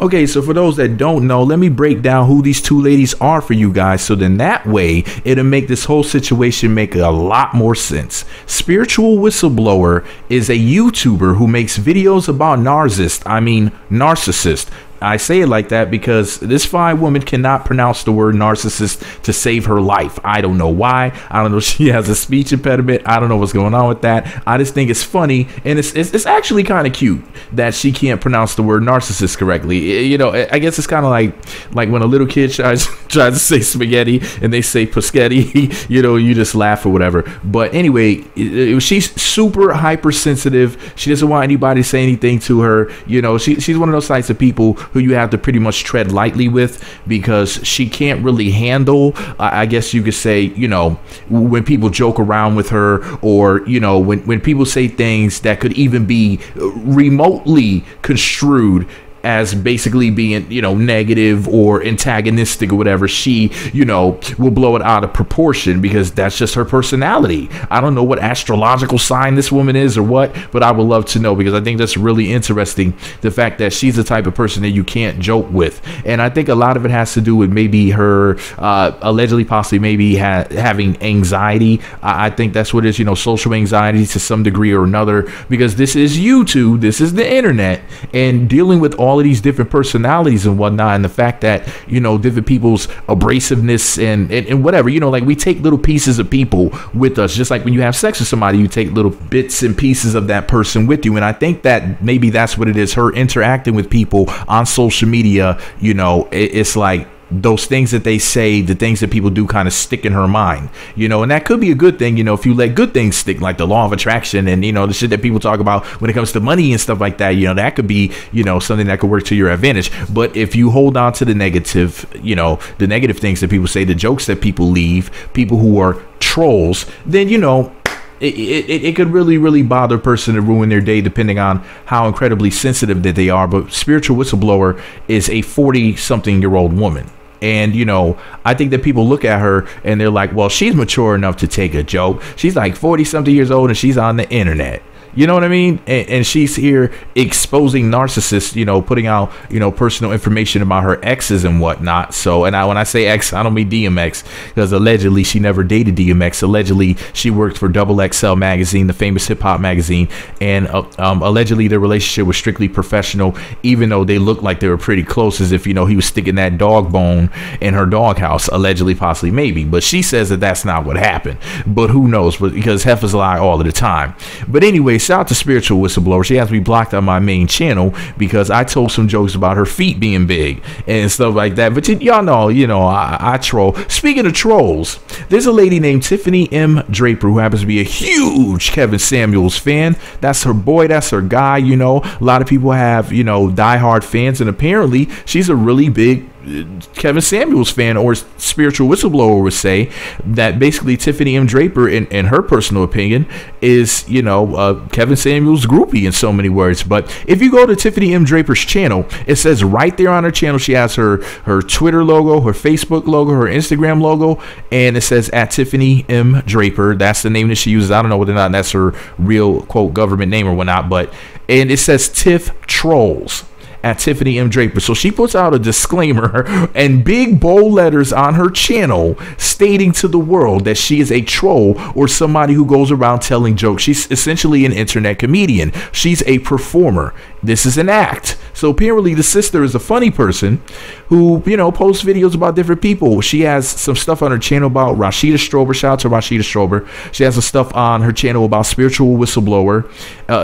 Okay, so for those that don't know, let me break down who these two ladies are for you guys, so then that way it'll make this whole situation make a lot more sense. Spiritual Whistleblower is a YouTuber who makes videos about narcissist. I say it like that because this fine woman cannot pronounce the word narcissist to save her life. I don't know why. I don't know if she has a speech impediment. I don't know what's going on with that. I just think it's funny, and it's actually kind of cute that she can't pronounce the word narcissist correctly. You know, I guess it's kind of like when a little kid tries to say spaghetti and they say paschetti. You know, you just laugh or whatever. But anyway, she's super hypersensitive. She doesn't want anybody to say anything to her. You know, she's one of those types of people who you have to pretty much tread lightly with, because she can't really handle, I guess you could say, you know, when people joke around with her, or, you know, when people say things that could even be remotely construed as basically being, you know, negative or antagonistic or whatever, she, you know, will blow it out of proportion, because that's just her personality. I don't know what astrological sign this woman is or what, but I would love to know, because I think that's really interesting, the fact that she's the type of person that you can't joke with. And I think a lot of it has to do with maybe her allegedly possibly maybe having anxiety. I think that's what it is, you know, social anxiety to some degree or another, because this is YouTube, this is the internet, and dealing with all of these different personalities and whatnot, and the fact that, you know, different people's abrasiveness and whatever, you know, like we take little pieces of people with us, just like when you have sex with somebody, you take little bits and pieces of that person with you. And I think that maybe that's what it is, her interacting with people on social media. You know, it's like those things that they say, the things that people do kind of stick in her mind, you know, and that could be a good thing, you know, if you let good things stick, like the law of attraction and, you know, the shit that people talk about when it comes to money and stuff like that, you know, that could be, you know, something that could work to your advantage. But if you hold on to the negative, you know, the negative things that people say, the jokes that people leave, people who are trolls, then, you know, it could really, really bother a person to ruin their day, depending on how incredibly sensitive that they are. But Spiritual Whistleblower is a 40-something-year-old woman. And, you know, I think that people look at her and they're like, well, she's mature enough to take a joke. She's like 40-something years old and she's on the internet. You know what I mean? And she's here exposing narcissists, you know, putting out, you know, personal information about her exes and whatnot. So, and when I say ex, I don't mean DMX, because allegedly she never dated DMX. Allegedly she worked for XXL magazine, the famous hip hop magazine. And allegedly their relationship was strictly professional, even though they looked like they were pretty close, as if, you know, he was sticking that dog bone in her doghouse, allegedly, possibly, maybe. But she says that that's not what happened. But who knows? Because heifers lie all of the time. But anyway, shout out to Spiritual Whistleblower. She has me blocked on my main channel because I told some jokes about her feet being big and stuff like that. But y'all know, you know, I troll. Speaking of trolls, there's a lady named Tiffany M. Draper who happens to be a huge Kevin Samuels fan. That's her boy. That's her guy. You know, a lot of people have, you know, diehard fans, and apparently she's a really big Kevin Samuels fan, or Spiritual Whistleblower would say that basically Tiffany M. Draper, in her personal opinion, is, you know, Kevin Samuels groupie in so many words. But if you go to Tiffany M. Draper's channel, it says right there on her channel, she has her Twitter logo, her Facebook logo, her Instagram logo, and it says at Tiffany M. Draper. That's the name that she uses. I don't know whether or not that's her real, quote, government name or whatnot, but, and it says Tiff Trolls at Tiffany M. Draper. So she puts out a disclaimer and big bold letters on her channel stating to the world that she is a troll, or somebody who goes around telling jokes. She's essentially an internet comedian. She's a performer. This is an act. So apparently the sister is a funny person who, you know, posts videos about different people. She has some stuff on her channel about Rashida Strober. Shout out to Rashida Strober. She has some stuff on her channel about Spiritual Whistleblower.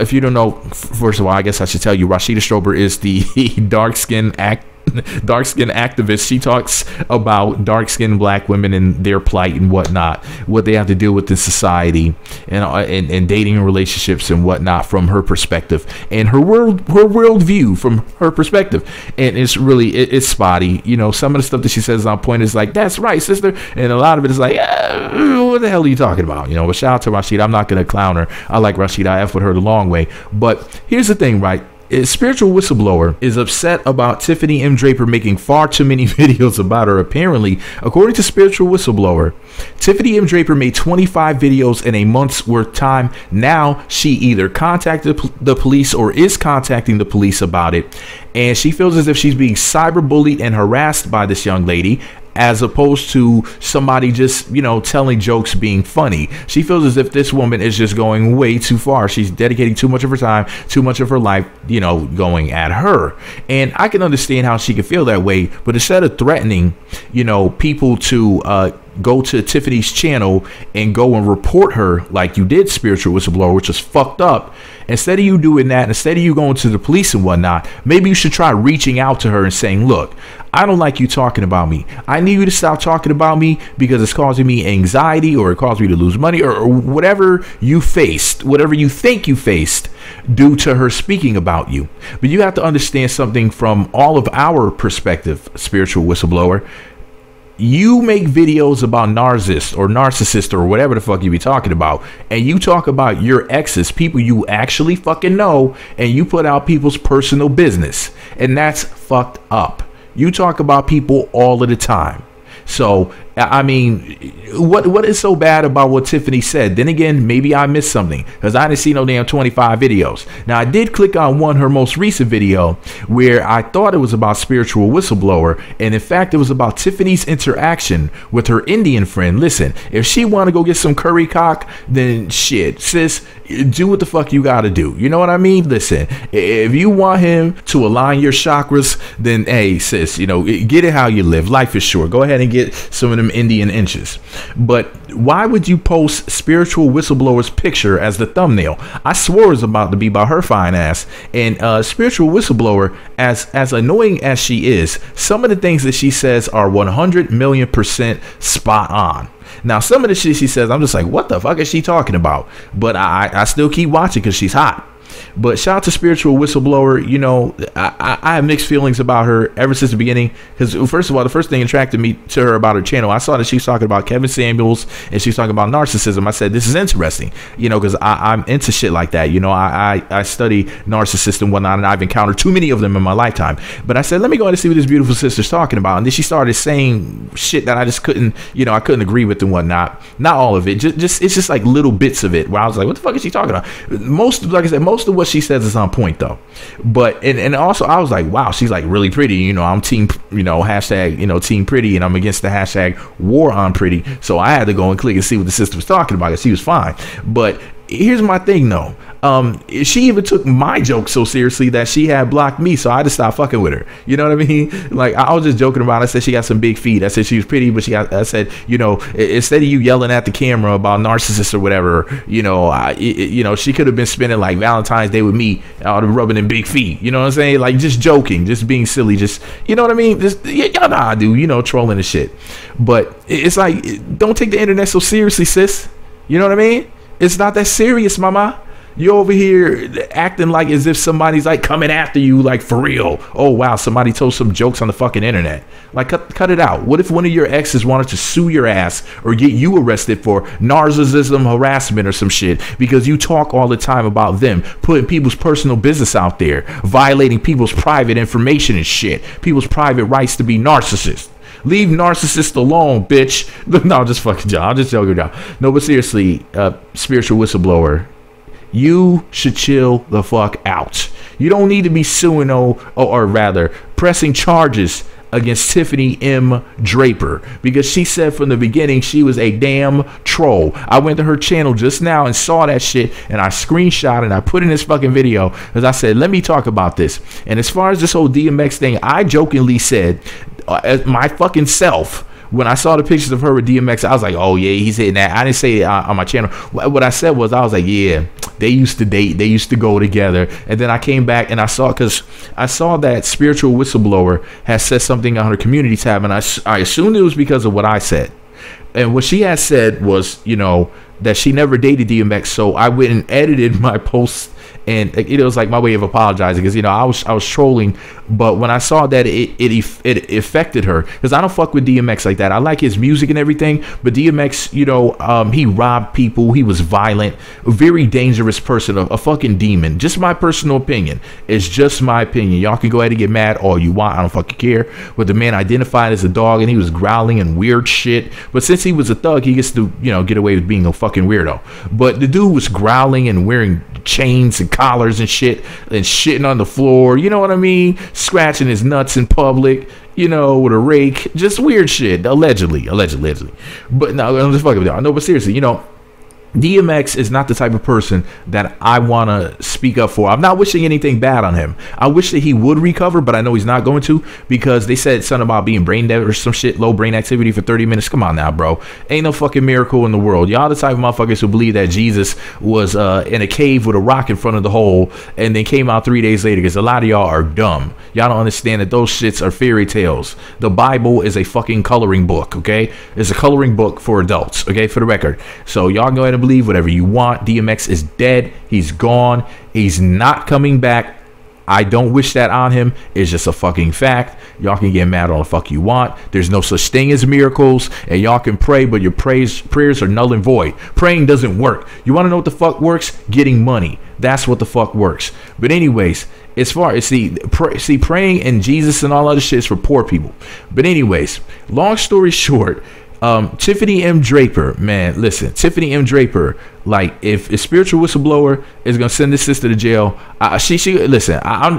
If you don't know, first of all, I guess I should tell you, Rashida Strober is the dark skin activist. She talks about dark skinned black women and their plight and whatnot, what they have to deal with in society, and dating and relationships and whatnot, from her perspective and her world view from her perspective. And it's really, it's spotty. You know, some of the stuff that she says on point is like, that's right, sister, and a lot of it is like, what the hell are you talking about? You know, but shout out to Rashida. I'm not gonna clown her. I like Rashida. I F with her the long way. But here's the thing, right? Spiritual Whistleblower is upset about Tiffany M. Draper making far too many videos about her. Apparently, according to Spiritual Whistleblower, Tiffany M. Draper made 25 videos in a month's worth time. Now she either contacted the police or is contacting the police about it, and she feels as if she's being cyberbullied and harassed by this young lady, as opposed to somebody just, you know, telling jokes, being funny. She feels as if this woman is just going way too far. She's dedicating too much of her time, too much of her life, you know, going at her. And I can understand how she could feel that way. But instead of threatening, you know, people to go to Tiffany's channel and go and report her like you did Spiritual Whistleblower, which is fucked up, instead of you doing that, instead of you going to the police and whatnot, maybe you should try reaching out to her and saying, look, I don't like you talking about me. I need you to stop talking about me because it's causing me anxiety, or it caused me to lose money, or whatever you faced, whatever you think you faced due to her speaking about you. But you have to understand something from all of our perspective, Spiritual Whistleblower. You make videos about narcissist or whatever the fuck you be talking about, and you talk about your exes, people you actually fucking know, and you put out people's personal business, and that's fucked up. You talk about people all of the time. So, I mean, what is so bad about what Tiffany said? Then again, maybe I missed something because I didn't see no damn 25 videos. Now, I did click on one, her most recent video, where I thought it was about Spiritual Whistleblower. And in fact, it was about Tiffany's interaction with her Indian friend. Listen, if she want to go get some curry cock, then shit, sis, do what the fuck you got to do. You know what I mean? Listen, if you want him to align your chakras, then hey, sis, you know, get it how you live. Life is short. Go ahead and get some of them Indian inches. But why would you post Spiritual Whistleblower's picture as the thumbnail? I swore it was about to be about her fine ass. And Spiritual Whistleblower, as annoying as she is, some of the things that she says are 100,000,000% spot on. Now, some of the shit she says, I'm just like, what the fuck is she talking about? But I still keep watching because she's hot. But shout out to Spiritual Whistleblower. You know, I have mixed feelings about her ever since the beginning. Because first of all, the first thing attracted me to her about her channel, I saw that she's talking about Kevin Samuels and she's talking about narcissism. I said, this is interesting, you know, because I'm into shit like that. You know, I study narcissists and whatnot, and I've encountered too many of them in my lifetime. But I said, let me go ahead and see what this beautiful sister's talking about. And then she started saying shit that I just couldn't, you know, I couldn't agree with and whatnot. Not all of it. Just it's just like little bits of it where I was like, what the fuck is she talking about? Most, like I said, most of what she says is on point though. But and also I was like, wow, she's like really pretty. You know, I'm team, you know, hashtag, you know, team pretty, and I'm against the hashtag war on pretty. So I had to go and click and see what the sister was talking about because she was fine. But here's my thing though. She even took my joke so seriously that she had blocked me, so I just stopped fucking with her. You know what I mean? Like, I was just joking around. I said she got some big feet. I said she was pretty, but she got, I said, you know, instead of you yelling at the camera about narcissists or whatever, you know, you know, she could have been spending like Valentine's Day with me out of rubbing in big feet. You know what I'm saying? Like, just joking, just being silly, just, you know what I mean? Just, you know how I do, you know, trolling and shit. But it's like, don't take the internet so seriously, sis. You know what I mean? It's not that serious, mama. You're over here acting like as if somebody's like coming after you, like for real. Oh, wow, somebody told some jokes on the fucking internet. Like, cut it out. What if one of your exes wanted to sue your ass or get you arrested for narcissism harassment or some shit because you talk all the time about them, putting people's personal business out there, violating people's private information and shit, people's private rights to be narcissists? Leave narcissists alone, bitch. No, I'm just fucking joking. I'm just joking. No, but seriously, Spiritual Whistleblower, you should chill the fuck out. You don't need to be suing or rather pressing charges against Tiffany M. Draper because she said from the beginning she was a damn troll. I went to her channel just now and saw that shit, and I screenshot and I put in this fucking video because I said, let me talk about this. And as far as this whole DMX thing, I jokingly said, as my fucking self, when I saw the pictures of her with DMX, I was like, oh yeah, he's hitting that. I didn't say it on my channel. What I said was, I was like, yeah, they used to date, they used to go together. And then I came back and I saw, because I saw that Spiritual Whistleblower has said something on her community tab, and I assumed it was because of what I said. And what she had said was, you know, that she never dated DMX. So I went and edited my post And it was like my way of apologizing, because, you know, I was trolling, but when I saw that, it affected her, because I don't fuck with DMX like that. I like his music and everything, but DMX, you know, he robbed people, he was violent, a very dangerous person, a fucking demon. Just my personal opinion. It's just my opinion. Y'all can go ahead and get mad all you want, I don't fucking care. But the man identified as a dog, and he was growling and weird shit. But since he was a thug, he gets to, you know, get away with being a fucking weirdo. But the dude was growling and wearing chains and collars and shit, and shitting on the floor, you know what I mean, scratching his nuts in public, you know, with a rake, just weird shit, allegedly. But no, I'm just fucking with y'all. No, but seriously, you know, DMX is not the type of person that I want to speak up for. I'm not wishing anything bad on him. I wish that he would recover, but I know he's not going to, because they said something about being brain dead or some shit, low brain activity for 30 minutes. Come on now, bro. Ain't no fucking miracle in the world. Y'all the type of motherfuckers who believe that Jesus was in a cave with a rock in front of the hole and then came out 3 days later, because a lot of y'all are dumb. Y'all don't understand that those shits are fairy tales. The Bible is a fucking coloring book, okay? It's a coloring book for adults, okay, for the record. So y'all go ahead and believe whatever you want. DMX is dead. He's gone. He's not coming back. I don't wish that on him. It's just a fucking fact. Y'all can get mad all the fuck you want. There's no such thing as miracles, and y'all can pray, but your prayers are null and void. Praying doesn't work. You want to know what the fuck works? Getting money. That's what the fuck works. But anyways, as far as praying and Jesus and all other shit is for poor people. But anyways, long story short, Tiffany M. Draper, man, listen, Tiffany M. Draper, like, if a spiritual whistleblower is gonna send this sister to jail, I'm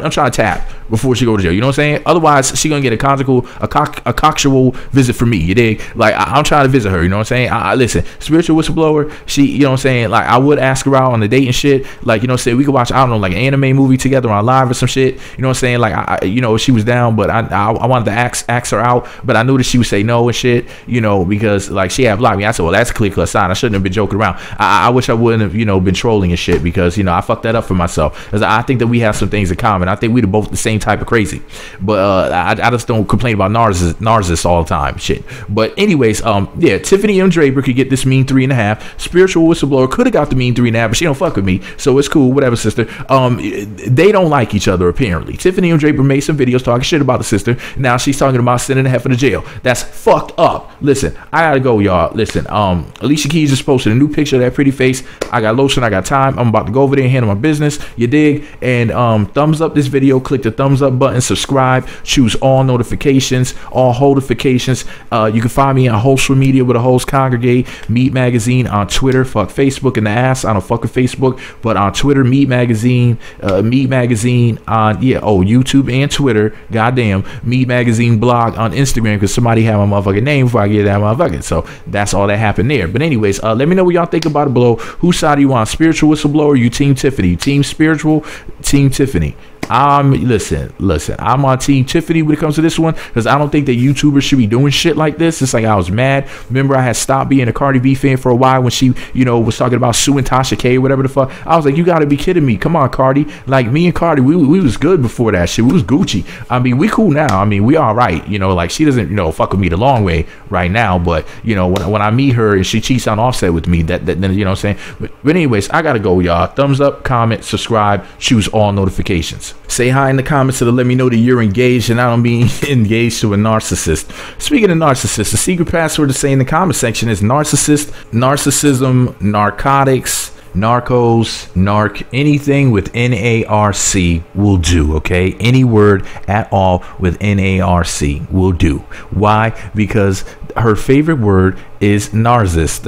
trying to tap before she go to jail, you know what I'm saying? Otherwise, she gonna get a coxual visit from me, you dig? Like, I'm trying to visit her, you know what I'm saying? Listen, spiritual whistleblower, she, you know what I'm saying, like, I would ask her out on a date and shit, like, you know what I'm saying, we could watch, I don't know, like, an anime movie together on live or some shit, you know what I'm saying? Like, you know, she was down, but I wanted to ask her out, but I knew that she would say no and shit, you know, because, like, she had blocked me. I said, well, that's a clear sign. I shouldn't have been joking around. I wish I wouldn't have, you know, been trolling and shit, because, you know, I fucked that up for myself, because I think that we have some things in common. I think we're both the same type of crazy, but I just don't complain about narcissists all the time, shit. But anyways, yeah, Tiffany M. Draper could get this mean 3.5. Spiritual whistleblower could have got the mean 3.5, but she don't fuck with me, so it's cool, whatever, sister. They don't like each other, apparently. Tiffany M. Draper made some videos talking shit about the sister. Now she's talking about sending her to jail. That's fucked up. Listen, I gotta go, y'all. Listen, Alicia Keys just posted a new picture of that pretty face. I got lotion, I got time. I'm about to go over there and handle my business, you dig? And thumbs up this video, click the thumbs up button, subscribe, choose all notifications, all notifications. You can find me on social media with a host congregate, Meat Magazine on Twitter. Fuck Facebook in the ass, I don't fuck with Facebook, but on Twitter, Meat Magazine, Meat Magazine on, yeah, oh, YouTube and Twitter, goddamn, Meat Magazine blog on Instagram, because somebody had my motherfucking name before I get that motherfucking. So that's all that happened there. But anyways, let me know what y'all think about it below. Whose side do you want? Spiritual whistleblower, you team Tiffany? Team spiritual, team Tiffany? Listen, I'm on team Tiffany when it comes to this one, because I don't think that YouTubers should be doing shit like this. It's like, I was mad. Remember, I had stopped being a Cardi B fan for a while when she, you know, was talking about suing Tasha K, whatever the fuck. I was like, you gotta be kidding me. Come on, Cardi. Like, me and Cardi, we was good before that shit. We was Gucci. I mean, we cool now. I mean, we all right. You know, like, she doesn't, you know, fuck with me the long way right now, but, you know, when I meet her and she cheats on Offset with me, then, you know what I'm saying? But anyways, I gotta go, y'all. Thumbs up, comment, subscribe, choose all notifications. Say hi in the comments to let me know that you're engaged and I don't mean engaged to a narcissist. Speaking of narcissists, the secret password to say in the comment section is narcissist, narcissism, narcotics, narcos, narc, anything with NARC will do, okay? Any word at all with NARC will do. Why? Because her favorite word is narcissist.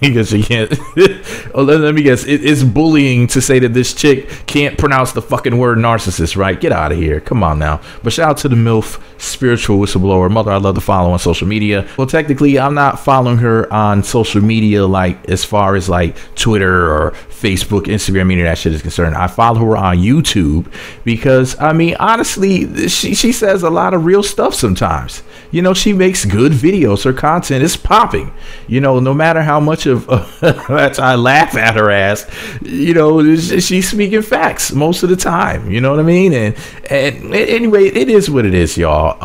Because she can't. Oh, let me guess. It's bullying to say that this chick can't pronounce the fucking word narcissist, right? Get out of here. Come on now. But shout out to the MILF spiritual whistleblower. Mother, I love to follow on social media. Well, technically, I'm not following her on social media, like, as far as, like, Twitter or Facebook, Instagram, any of that shit is concerned. I follow her on YouTube because, I mean, honestly, she says a lot of real stuff sometimes. You know, she makes good videos. Her content is popping. You know, no matter how much of I laugh at her ass, you know, she's speaking facts most of the time. You know what I mean? And anyway, it is what it is, y'all.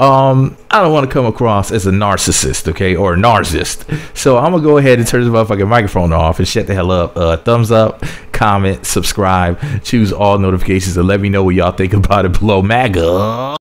I don't want to come across as a narcissist, okay, or a narcissist. So I'm gonna go ahead and turn the motherfucking microphone off and shut the hell up. Thumbs thumbs up, comment, subscribe, choose all notifications, and let me know what y'all think about it below. MAGA.